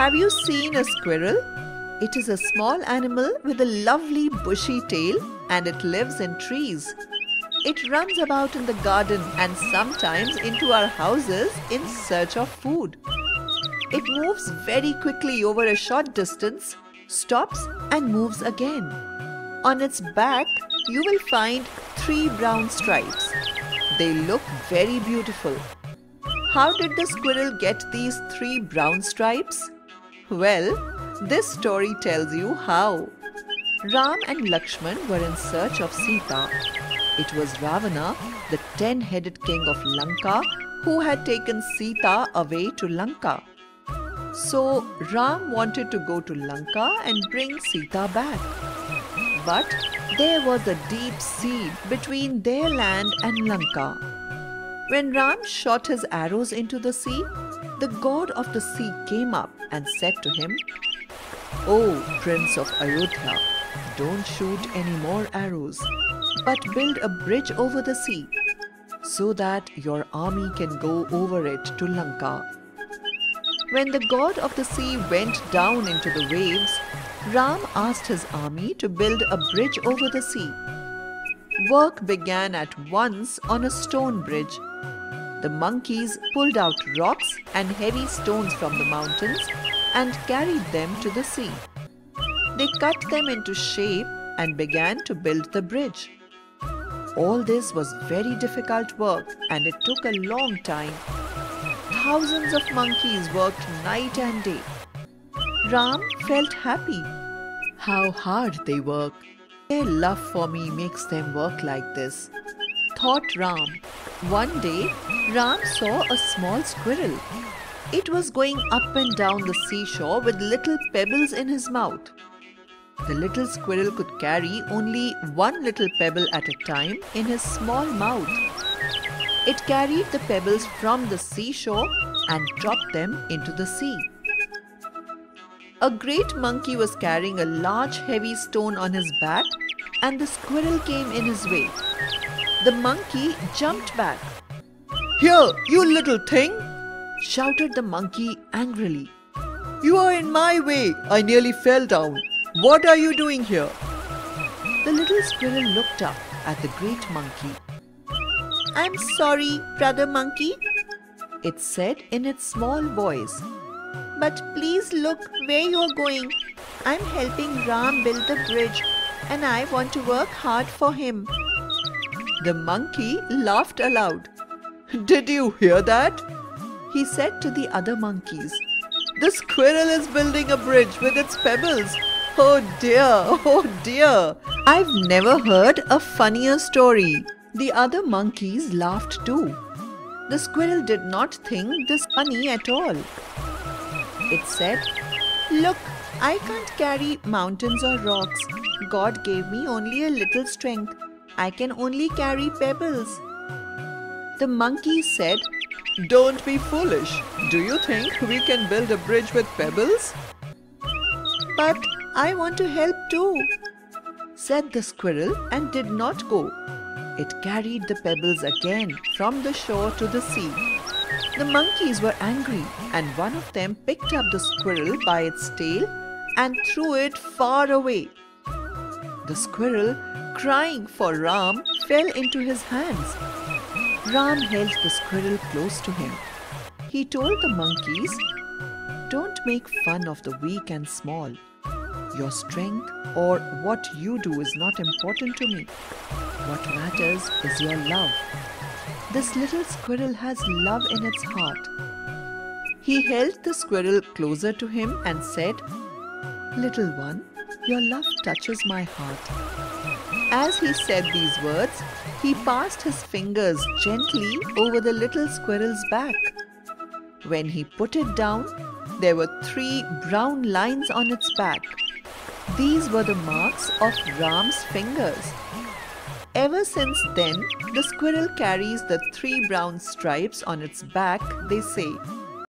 Have you seen a squirrel? It is a small animal with a lovely bushy tail and it lives in trees. It runs about in the garden and sometimes into our houses in search of food. It moves very quickly over a short distance, stops and moves again. On its back, you will find 3 brown stripes. They look very beautiful. How did the squirrel get these 3 brown stripes? Well, this story tells you how. Ram and Lakshman were in search of Sita. It was Ravana, the 10-headed king of Lanka, who had taken Sita away to Lanka. So Ram wanted to go to Lanka and bring Sita back. But there was a deep sea between their land and Lanka. When Ram shot his arrows into the sea, the god of the sea came up and said to him, "Oh, Prince of Ayodhya, don't shoot any more arrows, but build a bridge over the sea so that your army can go over it to Lanka." When the god of the sea went down into the waves, Ram asked his army to build a bridge over the sea. Work began at once on a stone bridge. The monkeys pulled out rocks and heavy stones from the mountains and carried them to the sea. They cut them into shape and began to build the bridge. All this was very difficult work and it took a long time. Thousands of monkeys worked night and day. Ram felt happy. How hard they work. Their love for me makes them work like this, thought Ram. One day, Ram saw a small squirrel. It was going up and down the seashore with little pebbles in his mouth. The little squirrel could carry only 1 little pebble at a time in his small mouth. It carried the pebbles from the seashore and dropped them into the sea. A great monkey was carrying a large heavy stone on his back and the squirrel came in his way. The monkey jumped back. "Here, you little thing!" shouted the monkey angrily. "You are in my way! I nearly fell down! What are you doing here?" The little squirrel looked up at the great monkey. "I'm sorry, brother monkey," it said in its small voice. "But please look where you're going. I'm helping Ram build the bridge and I want to work hard for him." The monkey laughed aloud. "Did you hear that?" he said to the other monkeys. "The squirrel is building a bridge with its pebbles. Oh dear, oh dear! I've never heard a funnier story." The other monkeys laughed too. The squirrel did not think this funny at all. It said, "Look, I can't carry mountains or rocks. God gave me only a little strength. I can only carry pebbles." The monkey said, "Don't be foolish. Do you think we can build a bridge with pebbles?" "But I want to help too," said the squirrel and did not go. It carried the pebbles again from the shore to the sea. The monkeys were angry and one of them picked up the squirrel by its tail and threw it far away. The squirrel, crying for Ram, fell into his hands. Ram held the squirrel close to him. He told the monkeys, "Don't make fun of the weak and small. Your strength or what you do is not important to me. What matters is your love. This little squirrel has love in its heart." He held the squirrel closer to him and said, "Little one, your love touches my heart." As he said these words, he passed his fingers gently over the little squirrel's back. When he put it down, there were 3 brown lines on its back. These were the marks of Ram's fingers. Ever since then, the squirrel carries the 3 brown stripes on its back, they say.